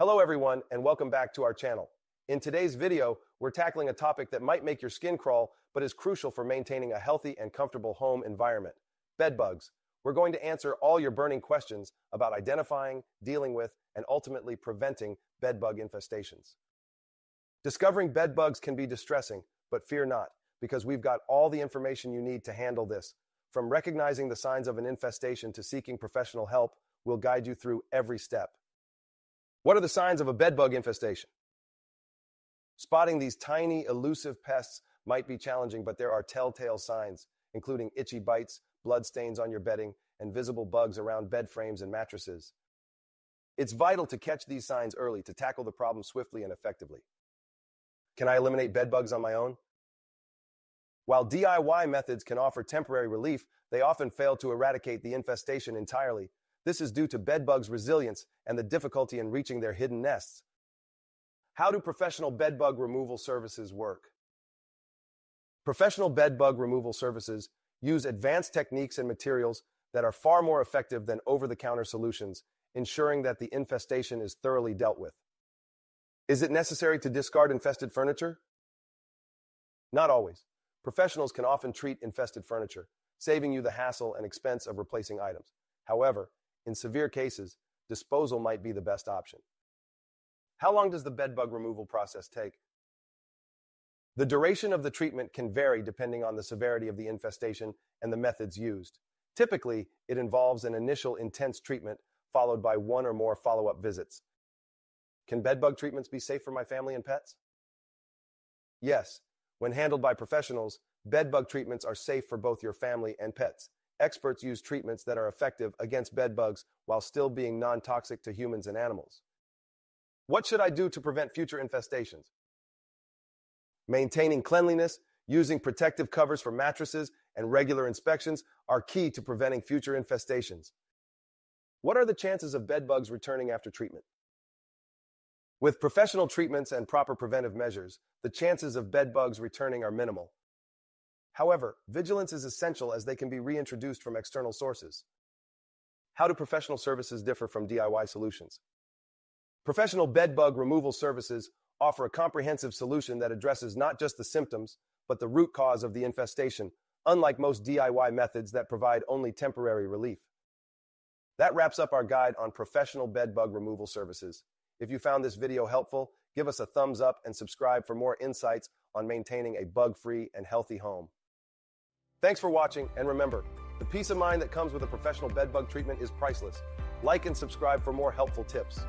Hello everyone, and welcome back to our channel. In today's video, we're tackling a topic that might make your skin crawl, but is crucial for maintaining a healthy and comfortable home environment: bed bugs. We're going to answer all your burning questions about identifying, dealing with, and ultimately preventing bed bug infestations. Discovering bed bugs can be distressing, but fear not, because we've got all the information you need to handle this. From recognizing the signs of an infestation to seeking professional help, we'll guide you through every step. What are the signs of a bedbug infestation? Spotting these tiny, elusive pests might be challenging, but there are telltale signs, including itchy bites, blood stains on your bedding, and visible bugs around bed frames and mattresses. It's vital to catch these signs early to tackle the problem swiftly and effectively. Can I eliminate bedbugs on my own? While DIY methods can offer temporary relief, they often fail to eradicate the infestation entirely. This is due to bedbugs' resilience and the difficulty in reaching their hidden nests. How do professional bedbug removal services work? Professional bedbug removal services use advanced techniques and materials that are far more effective than over-the-counter solutions, ensuring that the infestation is thoroughly dealt with. Is it necessary to discard infested furniture? Not always. Professionals can often treat infested furniture, saving you the hassle and expense of replacing items. However, in severe cases, disposal might be the best option. How long does the bedbug removal process take? The duration of the treatment can vary depending on the severity of the infestation and the methods used. Typically, it involves an initial intense treatment followed by one or more follow-up visits. Can bedbug treatments be safe for my family and pets? Yes. When handled by professionals, bedbug treatments are safe for both your family and pets. Experts use treatments that are effective against bedbugs while still being non-toxic to humans and animals. What should I do to prevent future infestations? Maintaining cleanliness, using protective covers for mattresses, and regular inspections are key to preventing future infestations. What are the chances of bedbugs returning after treatment? With professional treatments and proper preventive measures, the chances of bedbugs returning are minimal. However, vigilance is essential as they can be reintroduced from external sources. How do professional services differ from DIY solutions? Professional bedbug removal services offer a comprehensive solution that addresses not just the symptoms, but the root cause of the infestation, unlike most DIY methods that provide only temporary relief. That wraps up our guide on professional bedbug removal services. If you found this video helpful, give us a thumbs up and subscribe for more insights on maintaining a bug-free and healthy home. Thanks for watching, and remember, the peace of mind that comes with a professional bedbug treatment is priceless. Like and subscribe for more helpful tips.